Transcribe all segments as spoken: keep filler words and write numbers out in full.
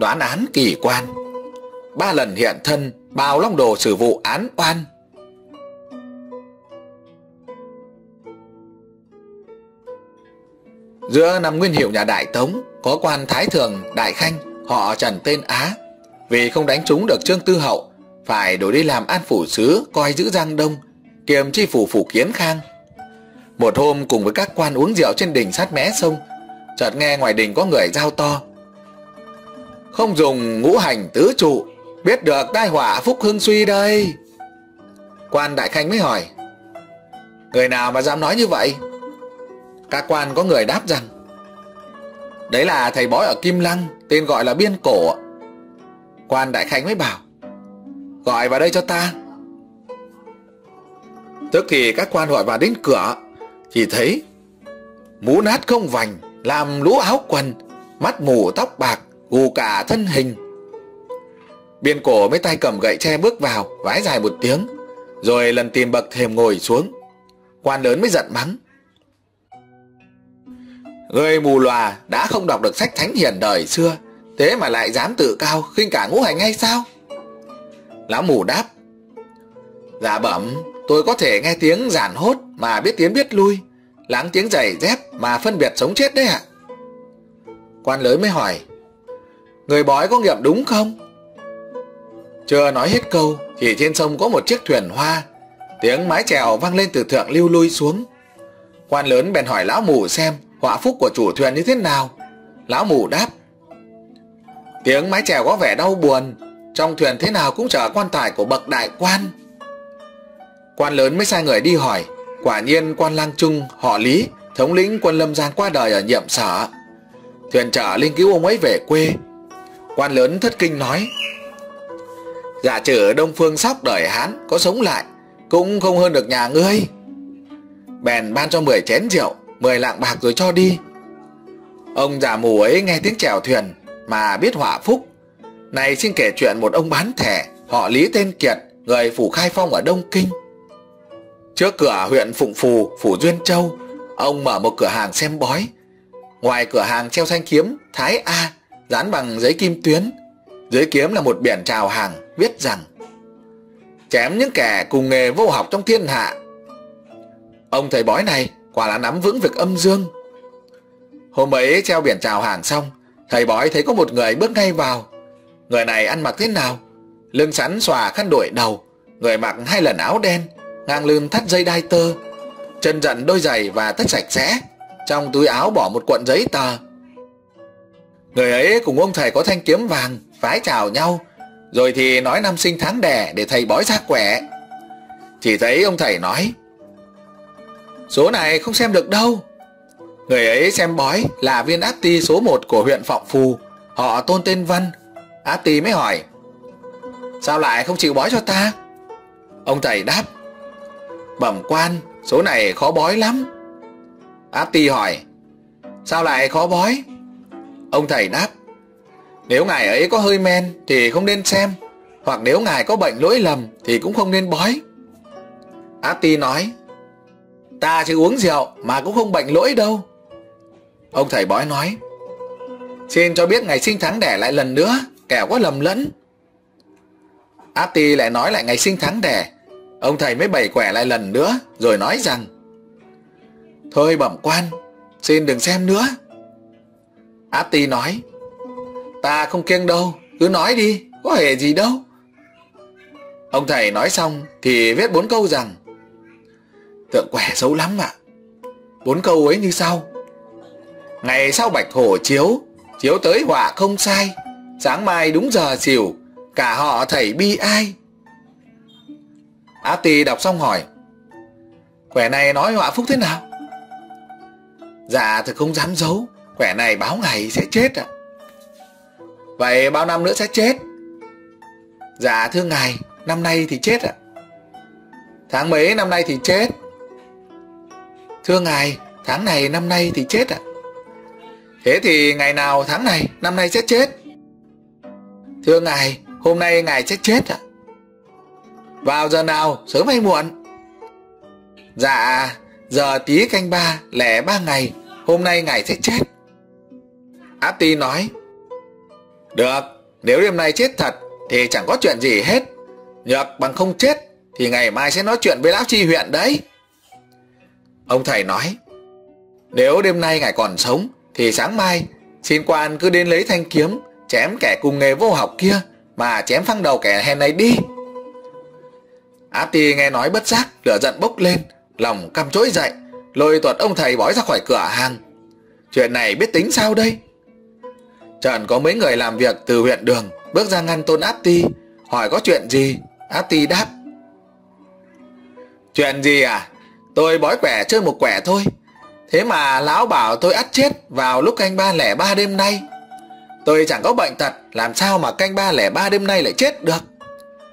Đoán án kỳ quan, ba lần hiện thân bào long đồ xử vụ án oan. Giữa năm Nguyên Hiệu nhà Đại Tống có quan Thái Thường Đại Khanh họ Trần tên Á, vì không đánh trúng được Trương Tư Hậu phải đổi đi làm an phủ sứ coi giữ Giang Đông, kiềm chi phủ phủ Kiến Khang. Một hôm cùng với các quan uống rượu trên đỉnh sát mé sông, chợt nghe ngoài đình có người giao to: "Không dùng ngũ hành tứ trụ, biết được tai họa phúc hưng suy đây." Quan Đại Khanh mới hỏi: "Người nào mà dám nói như vậy?" Các quan có người đáp rằng: "Đấy là thầy bói ở Kim Lăng, tên gọi là Biên Cổ." Quan Đại Khanh mới bảo: "Gọi vào đây cho ta." Tức thì các quan gọi vào đến cửa, chỉ thấy mũ nát không vành, làm lũ áo quần, mắt mù tóc bạc, gù cả thân hình. Biên Cổ mới tay cầm gậy tre bước vào, vái dài một tiếng, rồi lần tìm bậc thềm ngồi xuống. Quan lớn mới giận mắng: "Người mù lòa đã không đọc được sách thánh hiền đời xưa, thế mà lại dám tự cao khinh cả ngũ hành hay sao?" Lão mù đáp: "Dạ bẩm, tôi có thể nghe tiếng giản hốt mà biết tiến biết lui, lắng tiếng giày dép mà phân biệt sống chết đấy ạ." Quan lớn mới hỏi: "Người bói có nghiệm đúng không?" Chưa nói hết câu thì trên sông có một chiếc thuyền hoa, tiếng mái chèo vang lên từ thượng lưu lui xuống. Quan lớn bèn hỏi lão mù xem họa phúc của chủ thuyền như thế nào. Lão mù đáp: "Tiếng mái chèo có vẻ đau buồn, trong thuyền thế nào cũng chở quan tài của bậc đại quan." Quan lớn mới sai người đi hỏi, quả nhiên quan Lang Trung họ Lý, thống lĩnh quân Lâm Giang qua đời ở Nhiệm Sở. Thuyền chở linh cứu ông ấy về quê. Quan lớn thất kinh nói: "Giả sử Đông Phương Sóc đời Hán có sống lại cũng không hơn được nhà ngươi." Bèn ban cho mười chén rượu, mười lạng bạc rồi cho đi. Ông già mù ấy nghe tiếng chèo thuyền mà biết họa phúc. Này xin kể chuyện một ông bán thẻ họ Lý tên Kiệt, người phủ Khai Phong ở Đông Kinh. Trước cửa huyện Phụng Phù, phủ Duyên Châu, ông mở một cửa hàng xem bói. Ngoài cửa hàng treo thanh kiếm Thái A dán bằng giấy kim tuyến, dưới kiếm là một biển chào hàng viết rằng: "Chém những kẻ cùng nghề vô học trong thiên hạ." Ông thầy bói này quả là nắm vững việc âm dương. Hôm ấy treo biển chào hàng xong, thầy bói thấy có một người bước ngay vào. Người này ăn mặc thế nào? Lưng sắn xòa khăn đội đầu, người mặc hai lần áo đen, ngang lưng thắt dây đai tơ, chân giận đôi giày và tất sạch sẽ, trong túi áo bỏ một cuộn giấy tờ. Người ấy cùng ông thầy có thanh kiếm vàng, vái chào nhau, rồi thì nói năm sinh tháng đẻ để thầy bói ra quẻ. Chỉ thấy ông thầy nói: "Số này không xem được đâu." Người ấy xem bói là viên áp ty số một của huyện Phọng Phù, họ Tôn tên Văn. Áp ty mới hỏi: "Sao lại không chịu bói cho ta?" Ông thầy đáp: "Bẩm quan, số này khó bói lắm." Áp ty hỏi: "Sao lại khó bói?" Ông thầy đáp: "Nếu ngài ấy có hơi men thì không nên xem, hoặc nếu ngài có bệnh lỗi lầm thì cũng không nên bói." Áp ty nói: "Ta chỉ uống rượu mà cũng không bệnh lỗi đâu." Ông thầy bói nói: "Xin cho biết ngày sinh tháng đẻ lại lần nữa, kẻo có lầm lẫn." Áp ty lại nói lại ngày sinh tháng đẻ. Ông thầy mới bày quẻ lại lần nữa rồi nói rằng: "Thôi bẩm quan, xin đừng xem nữa." Áp ty nói: "Ta không kiêng đâu, cứ nói đi, có hề gì đâu." Ông thầy nói xong thì viết bốn câu rằng: "Tượng quẻ xấu lắm ạ." Bốn câu ấy như sau: "Ngày sau bạch hổ chiếu, chiếu tới họa không sai, sáng mai đúng giờ xỉu, cả họ thầy bi ai." Áp ty đọc xong hỏi: "Quẻ này nói họa phúc thế nào?" "Dạ thật không dám giấu, quẻ này báo ngày sẽ chết ạ." "Vậy bao năm nữa sẽ chết?" "Dạ thưa ngài, năm nay thì chết ạ." "Tháng mấy năm nay thì chết?" "Thưa ngài, tháng này năm nay thì chết ạ." "Thế thì ngày nào tháng này năm nay sẽ chết?" "Thưa ngài, hôm nay ngài sẽ chết ạ." "Vào giờ nào, sớm hay muộn?" "Dạ giờ tí canh ba lẻ ba ngày hôm nay ngài sẽ chết." Áp ty nói: Được, nếu đêm nay chết thật thì chẳng có chuyện gì hết. Nhược bằng không chết thì ngày mai sẽ nói chuyện với lão tri huyện đấy. Ông thầy nói, nếu đêm nay ngài còn sống thì sáng mai xin quan cứ đến lấy thanh kiếm, chém kẻ cùng nghề vô học kia mà chém phăng đầu kẻ hèn này đi. Áp Ty nghe nói bất giác lửa giận bốc lên, lòng căm trỗi dậy, lôi tuột ông thầy bói ra khỏi cửa hàng. Chuyện này biết tính sao đây? Trần có mấy người làm việc từ huyện đường bước ra ngăn Tôn Áp Ty, hỏi có chuyện gì. Áp Ty đáp, chuyện gì à? Tôi bói quẻ chơi một quẻ thôi, thế mà lão bảo tôi ắt chết vào lúc canh ba lẻ ba đêm nay. Tôi chẳng có bệnh tật, làm sao mà canh ba lẻ ba đêm nay lại chết được?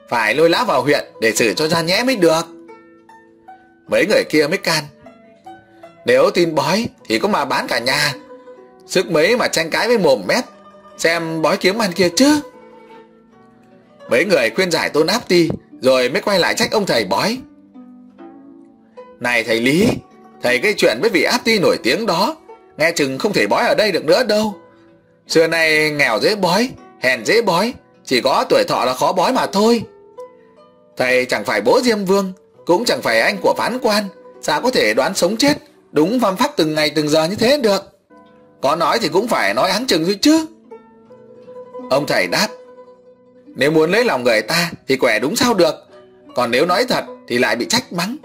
Phải lôi lão vào huyện để xử cho ra nhẽ mới được. Mấy người kia mới can, nếu tin bói thì có mà bán cả nhà, sức mấy mà tranh cãi với mồm mép, xem bói kiếm ăn kia chứ. Mấy người khuyên giải Tôn Áp Ty rồi mới quay lại trách ông thầy bói. Này thầy Lý, thầy gây chuyện với vị Áp Ty nổi tiếng đó, nghe chừng không thể bói ở đây được nữa đâu. Xưa nay nghèo dễ bói, hèn dễ bói, chỉ có tuổi thọ là khó bói mà thôi. Thầy chẳng phải bố Diêm Vương, cũng chẳng phải anh của phán quan, sao có thể đoán sống chết đúng văn pháp từng ngày từng giờ như thế được? Có nói thì cũng phải nói áng chừng thôi chứ. Ông thầy đáp, nếu muốn lấy lòng người ta thì quẻ đúng sao được, còn nếu nói thật thì lại bị trách mắng.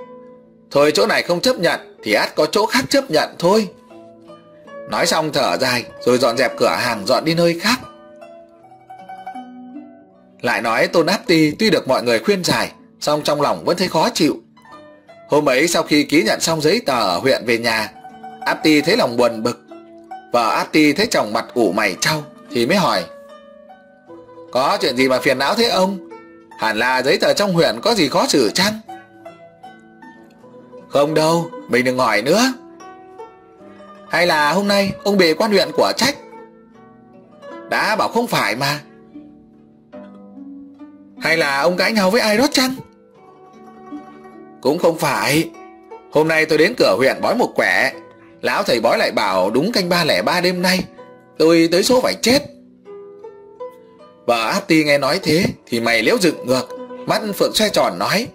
Thôi chỗ này không chấp nhận thì ắt có chỗ khác chấp nhận thôi. Nói xong thở dài rồi dọn dẹp cửa hàng, dọn đi nơi khác. Lại nói Tôn Áp Ty tuy được mọi người khuyên giải, song trong lòng vẫn thấy khó chịu. Hôm ấy sau khi ký nhận xong giấy tờ ở huyện về nhà, Áp Ty thấy lòng buồn bực. Vợ Áp Ty thấy chồng mặt ủ mày trao thì mới hỏi, có chuyện gì mà phiền não thế ông? Hẳn là giấy tờ trong huyện có gì khó xử chăng? Không đâu, mình đừng hỏi nữa. Hay là hôm nay ông bị quan huyện của trách? Đã bảo không phải mà. Hay là ông cãi nhau với ai đó chăng? Cũng không phải. Hôm nay tôi đến cửa huyện bói một quẻ, lão thầy bói lại bảo đúng canh ba lẻ ba đêm nay tôi tới số phải chết. Vợ Áp Ty nghe nói thế thì mày liễu dựng ngược, mắt phượng xoay tròn nói,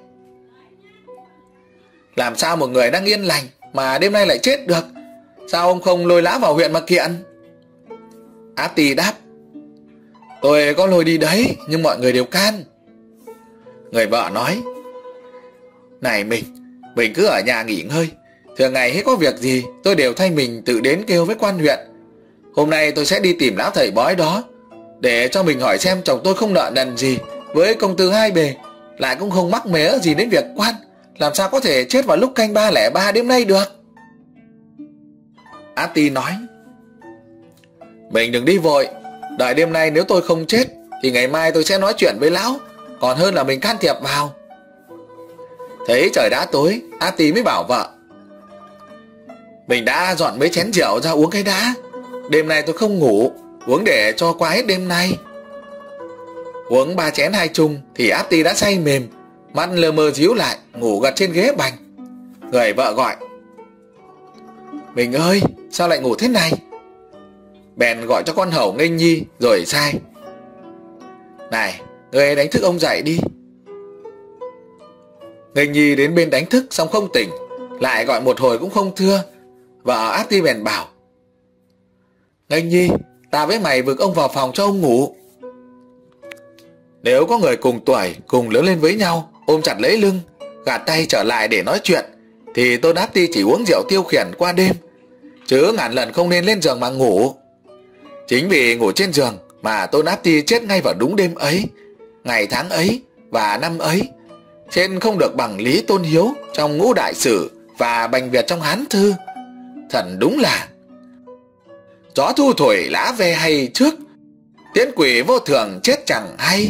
làm sao một người đang yên lành mà đêm nay lại chết được? Sao ông không lôi lão vào huyện mà kiện? Áp Ty đáp, tôi có lôi đi đấy nhưng mọi người đều can. Người vợ nói, này mình, mình cứ ở nhà nghỉ ngơi, thường ngày hết có việc gì tôi đều thay mình tự đến kêu với quan huyện. Hôm nay tôi sẽ đi tìm lão thầy bói đó để cho mình hỏi xem chồng tôi không nợ nần gì với công tử hai bề, lại cũng không mắc mớ gì đến việc quan, làm sao có thể chết vào lúc canh ba lẻ ba đêm nay được? Áp Ty nói, mình đừng đi vội, đợi đêm nay nếu tôi không chết thì ngày mai tôi sẽ nói chuyện với lão, còn hơn là mình can thiệp vào. Thấy trời đã tối, Áp Ty mới bảo vợ, mình đã dọn mấy chén rượu ra uống cái đã, đêm nay tôi không ngủ, uống để cho qua hết đêm nay. Uống ba chén hai chung thì Áp Ty đã say mềm, mắt lơ mơ díu lại, ngủ gật trên ghế bành. Người vợ gọi, mình ơi, sao lại ngủ thế này? Bèn gọi cho con hầu nghênh nhi rồi sai, này, người đánh thức ông dậy đi. Nghênh nhi đến bên đánh thức xong không tỉnh, lại gọi một hồi cũng không thưa. Vợ Áp Ty bèn bảo, nghênh nhi, ta với mày vực ông vào phòng cho ông ngủ. Nếu có người cùng tuổi, cùng lớn lên với nhau, ôm chặt lấy lưng, gạt tay trở lại để nói chuyện, thì Tôn Áp Ty chỉ uống rượu tiêu khiển qua đêm, chứ ngàn lần không nên lên giường mà ngủ. Chính vì ngủ trên giường mà Tôn Áp Ty chết ngay vào đúng đêm ấy, ngày tháng ấy và năm ấy, trên không được bằng Lý Tôn Hiếu trong Ngũ Đại Sử và Bành Việt trong Hán Thư. Thật đúng là gió thu thổi lá ve hay trước, tiễn quỷ vô thường chết chẳng hay.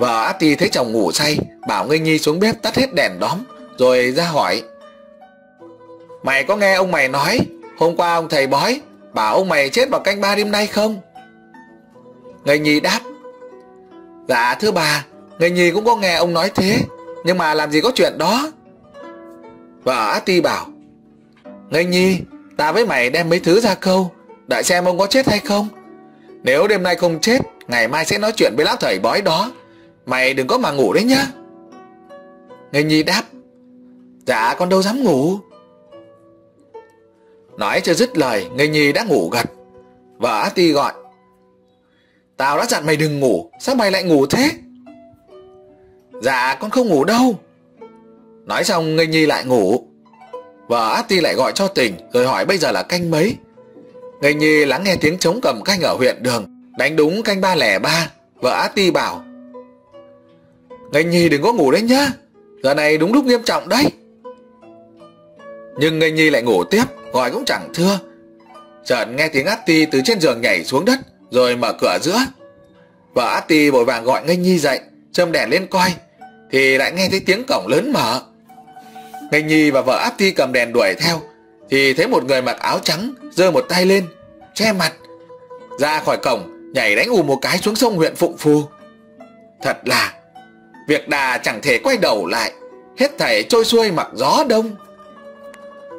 Vợ Áp Ty thấy chồng ngủ say, bảo Nghênh Nhi xuống bếp tắt hết đèn đóm rồi ra hỏi, mày có nghe ông mày nói hôm qua ông thầy bói bảo ông mày chết vào canh ba đêm nay không? Nghênh Nhi đáp, dạ thưa bà, Nghênh Nhi cũng có nghe ông nói thế, nhưng mà làm gì có chuyện đó. Vợ Áp Ty bảo, Nghênh Nhi, ta với mày đem mấy thứ ra câu, đợi xem ông có chết hay không. Nếu đêm nay không chết, ngày mai sẽ nói chuyện với lão thầy bói đó. Mày đừng có mà ngủ đấy nhá. Người Nhi đáp: Dạ con đâu dám ngủ. Nói cho dứt lời, người Nhi đã ngủ gật. Vợ Á Ti gọi: Tao đã dặn mày đừng ngủ, sao mày lại ngủ thế? Dạ con không ngủ đâu. Nói xong người Nhi lại ngủ. Vợ Á Ti lại gọi cho Tình rồi hỏi bây giờ là canh mấy. Người Nhi lắng nghe tiếng trống cầm canh ở huyện đường, đánh đúng canh ba lẻ ba. Vợ Á Ti bảo: Người Nhi đừng có ngủ đấy nhá, giờ này đúng lúc nghiêm trọng đấy. Nhưng Người Nhi lại ngủ tiếp, gọi cũng chẳng thưa. Chợt nghe tiếng Á Ti từ trên giường nhảy xuống đất rồi mở cửa giữa. Vợ Á Ti vội vàng gọi Người Nhi dậy, châm đèn lên coi thì lại nghe thấy tiếng cổng lớn mở. Người Nhi và vợ Á Ti cầm đèn đuổi theo thì thấy một người mặc áo trắng giơ một tay lên che mặt, ra khỏi cổng nhảy đánh ù một cái xuống sông huyện Phụng Phù. Thật là việc đà chẳng thể quay đầu lại, hết thảy trôi xuôi mặc gió đông.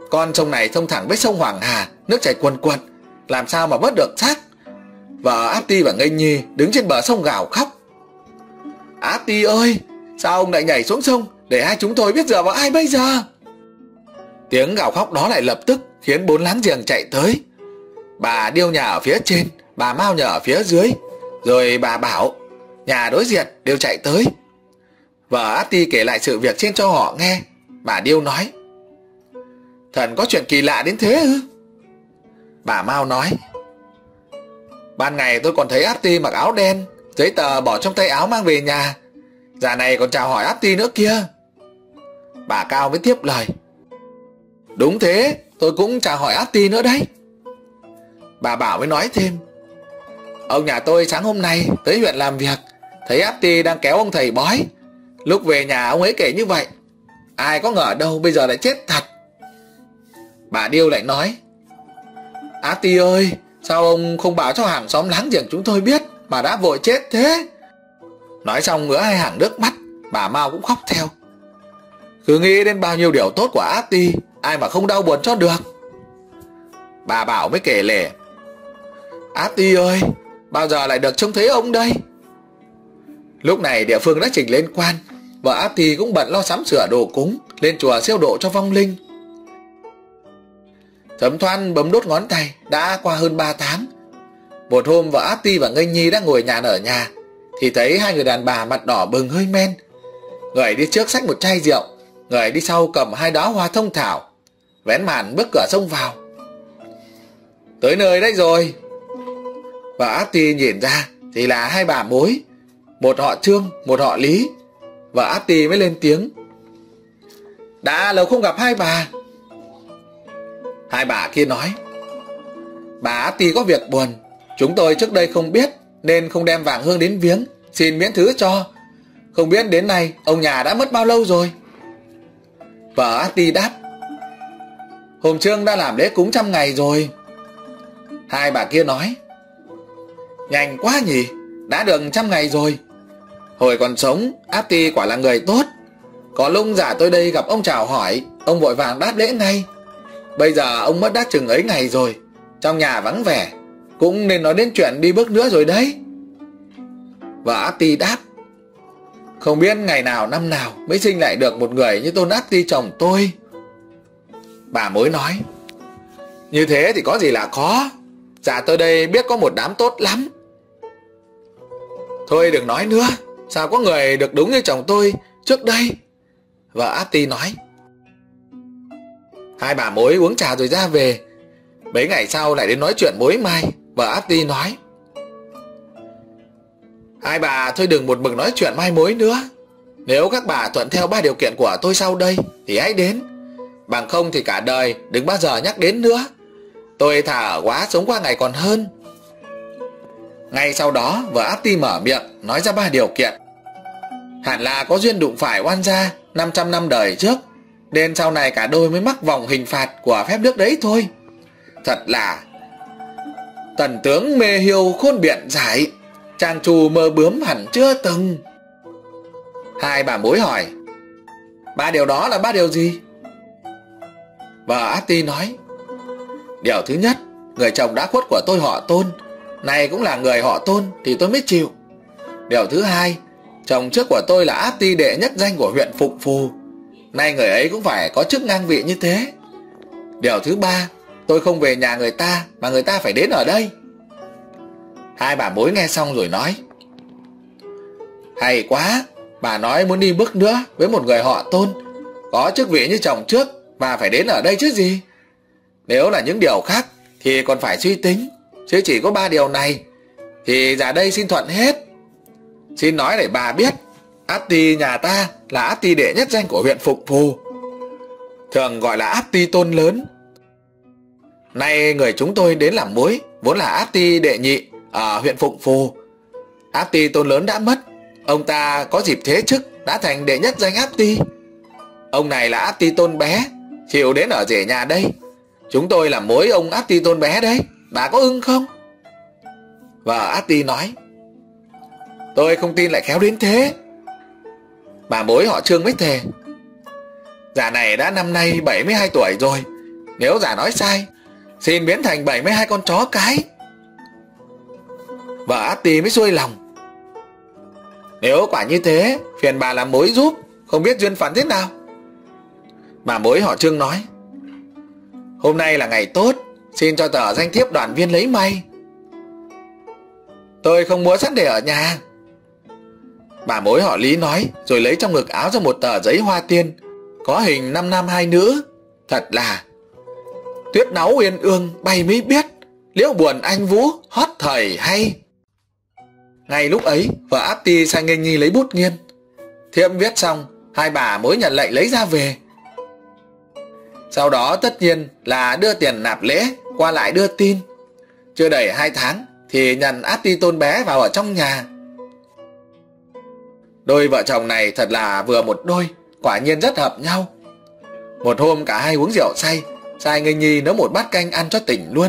Con sông này thông thẳng với sông Hoàng Hà, nước chảy cuồn cuộn, làm sao mà vớt được xác. Vợ Á Ti và Ngây Nhi đứng trên bờ sông gào khóc: Á Ti ơi, sao ông lại nhảy xuống sông, để hai chúng tôi biết dựa vào ai bây giờ? Tiếng gào khóc đó lại lập tức khiến bốn láng giềng chạy tới. Bà Điêu nhà ở phía trên, bà Mao nhà ở phía dưới, rồi bà Bảo nhà đối diện đều chạy tới. Vợ Á Ti kể lại sự việc trên cho họ nghe. Bà Điêu nói: Thần có chuyện kỳ lạ đến thế ư? Bà Mao nói: Ban ngày tôi còn thấy Á Ti mặc áo đen, giấy tờ bỏ trong tay áo mang về nhà, dạo này còn chào hỏi Á Ti nữa kia. Bà Cao mới tiếp lời: Đúng thế, tôi cũng chào hỏi Á Ti nữa đấy. Bà Bảo mới nói thêm: Ông nhà tôi sáng hôm nay tới huyện làm việc, thấy Á Ti đang kéo ông thầy bói. Lúc về nhà ông ấy kể như vậy, ai có ngờ đâu bây giờ lại chết thật. Bà Điêu lại nói: Á Ti ơi, sao ông không báo cho hàng xóm láng giềng chúng tôi biết mà đã vội chết thế? Nói xong ngứa hai hàng nước mắt, bà Mao cũng khóc theo. Cứ nghĩ đến bao nhiêu điều tốt của Á Ti, ai mà không đau buồn cho được. Bà Bảo mới kể lể: Á Ti ơi, bao giờ lại được trông thấy ông đây? Lúc này địa phương đã trình lên quan, vợ Á Ti cũng bận lo sắm sửa đồ cúng, lên chùa siêu độ cho vong linh. Thấm thoan bấm đốt ngón tay đã qua hơn ba tháng. Một hôm vợ Á Ti và Ngây Nhi đang ngồi nhàn ở nhà thì thấy hai người đàn bà mặt đỏ bừng hơi men. Người đi trước xách một chai rượu, người đi sau cầm hai đóa hoa thông thảo, vén màn bước cửa xông vào. Tới nơi đấy rồi. Vợ Á Ti nhìn ra thì là hai bà mối, một họ Trương, một họ Lý. Vợ Á Ti mới lên tiếng: Đã lâu không gặp hai bà. Hai bà kia nói: Bà Á Ti có việc buồn, chúng tôi trước đây không biết nên không đem vàng hương đến viếng, xin miễn thứ cho. Không biết đến nay ông nhà đã mất bao lâu rồi? Vợ Á Ti đáp: Hôm Trương đã làm lễ cúng trăm ngày rồi. Hai bà kia nói: Nhanh quá nhỉ, đã được trăm ngày rồi. Hồi còn sống, Á Ti quả là người tốt. Có lúc giả tôi đây gặp ông chào hỏi, ông vội vàng đáp lễ ngay. Bây giờ ông mất đã chừng ấy ngày rồi, trong nhà vắng vẻ, cũng nên nói đến chuyện đi bước nữa rồi đấy. Vợ Á Ti đáp: Không biết ngày nào năm nào mới sinh lại được một người như Tôn Áp Ty chồng tôi. Bà mối nói: Như thế thì có gì là khó, dạ tôi đây biết có một đám tốt lắm. Thôi đừng nói nữa, sao có người được đúng như chồng tôi trước đây. Vợ Á Ti nói. Hai bà mối uống trà rồi ra về. Mấy ngày sau lại đến nói chuyện mối mai. Vợ Á Ti nói: Hai bà thôi đừng một mực nói chuyện mai mối nữa. Nếu các bà thuận theo ba điều kiện của tôi sau đây thì hãy đến, bằng không thì cả đời đừng bao giờ nhắc đến nữa. Tôi thà ở quá sống qua ngày còn hơn. Ngay sau đó vợ Á Ti mở miệng nói ra ba điều kiện. Hẳn là có duyên đụng phải oan gia năm trăm năm đời trước, nên sau này cả đôi mới mắc vòng hình phạt của phép nước đấy thôi. Thật là tần tướng mê hiêu khôn biện giải, trang trù mơ bướm hẳn chưa từng. Hai bà mối hỏi: Ba điều đó là ba điều gì? Vợ Á Ti nói: Điều thứ nhất, người chồng đã khuất của tôi họ Tôn, này cũng là người họ Tôn thì tôi mới chịu. Điều thứ hai, chồng trước của tôi là Áp Ty đệ nhất danh của huyện Phục Phù, nay người ấy cũng phải có chức ngang vị như thế. Điều thứ ba, tôi không về nhà người ta mà người ta phải đến ở đây. Hai bà mối nghe xong rồi nói: hay quá, bà nói muốn đi bước nữa với một người họ Tôn, có chức vị như chồng trước mà phải đến ở đây chứ gì. Nếu là những điều khác thì còn phải suy tính, chứ chỉ có ba điều này thì ra đây xin thuận hết. Xin nói để bà biết, Áp Ty nhà ta là Áp Ty đệ nhất danh của huyện Phục Phù, thường gọi là Áp Ty Tôn lớn. Nay người chúng tôi đến làm mối vốn là Áp Ty đệ nhị ở huyện Phục Phù. Áp Ty Tôn lớn đã mất, ông ta có dịp thế chức đã thành đệ nhất danh Áp Ty. Ông này là Áp Ty Tôn bé, chịu đến ở rể nhà đây. Chúng tôi làm mối ông Áp Ty Tôn bé đấy, bà có ưng không? Vợ Áp Ty nói: tôi không tin lại khéo đến thế. Bà mối họ Trương mới thề: già này đã năm nay bảy mươi hai tuổi rồi, nếu già nói sai xin biến thành bảy mươi hai con chó cái. Vợ Áp Ty mới xuôi lòng: nếu quả như thế phiền bà làm mối giúp, không biết duyên phận thế nào. Bà mối họ Trương nói: hôm nay là ngày tốt, xin cho tờ danh thiếp đoàn viên lấy may. Tôi không mua sẵn để ở nhà. Bà mối họ Lý nói rồi lấy trong ngực áo ra một tờ giấy hoa tiên, có hình năm nam hai nữ. Thật là tuyết náu uyên ương bay mới biết, liễu buồn anh vũ hót thời hay. Ngay lúc ấy vợ Áp Ty sang nghênh nhi lấy bút nghiên. Thiếp viết xong, hai bà mối nhận lệnh lấy ra về. Sau đó tất nhiên là đưa tiền nạp lễ, qua lại đưa tin. Chưa đầy hai tháng thì nhận Áp Ty Tôn bé vào ở trong nhà. Đôi vợ chồng này thật là vừa một đôi, quả nhiên rất hợp nhau. Một hôm cả hai uống rượu say, sai nghênh nhi nấu một bát canh ăn cho tỉnh luôn.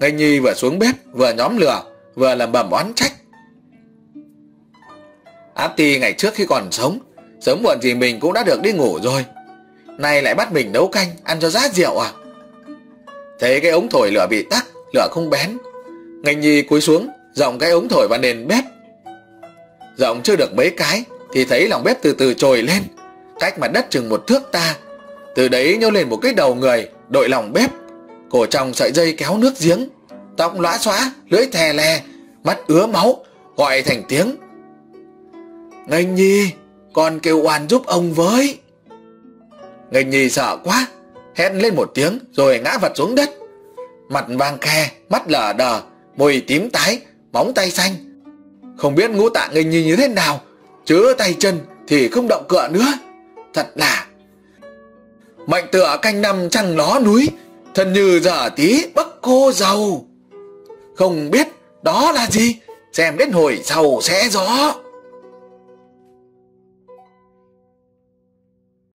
Nghênh nhi vừa xuống bếp vừa nhóm lửa, vừa lẩm bẩm oán trách: Áp Ty ngày trước khi còn sống, sớm muộn gì mình cũng đã được đi ngủ rồi, nay lại bắt mình nấu canh ăn cho rát rượu à. Thấy cái ống thổi lửa bị tắc, lửa không bén, nghênh nhi cúi xuống dòng cái ống thổi vào nền bếp. Dòng chưa được mấy cái thì thấy lòng bếp từ từ trồi lên, cách mặt đất chừng một thước ta. Từ đấy nhô lên một cái đầu người đội lòng bếp, cổ trong sợi dây kéo nước giếng, tóc lõa xóa, lưỡi thè lè, mắt ứa máu, gọi thành tiếng: nghênh nhi, con kêu oan giúp ông với. Nghênh nhi sợ quá, hét lên một tiếng rồi ngã vật xuống đất, mặt vàng khe, mắt lờ đờ, môi tím tái, móng tay xanh. Không biết ngũ tạng nghênh nhi như thế nào, chứ tay chân thì không động cựa nữa. Thật là mệnh tựa canh năm trăng ló núi, thân như giờ tí bấc cô dầu. Không biết đó là gì, xem đến hồi sau sẽ rõ.